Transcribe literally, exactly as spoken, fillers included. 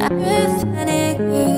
I miss any girl.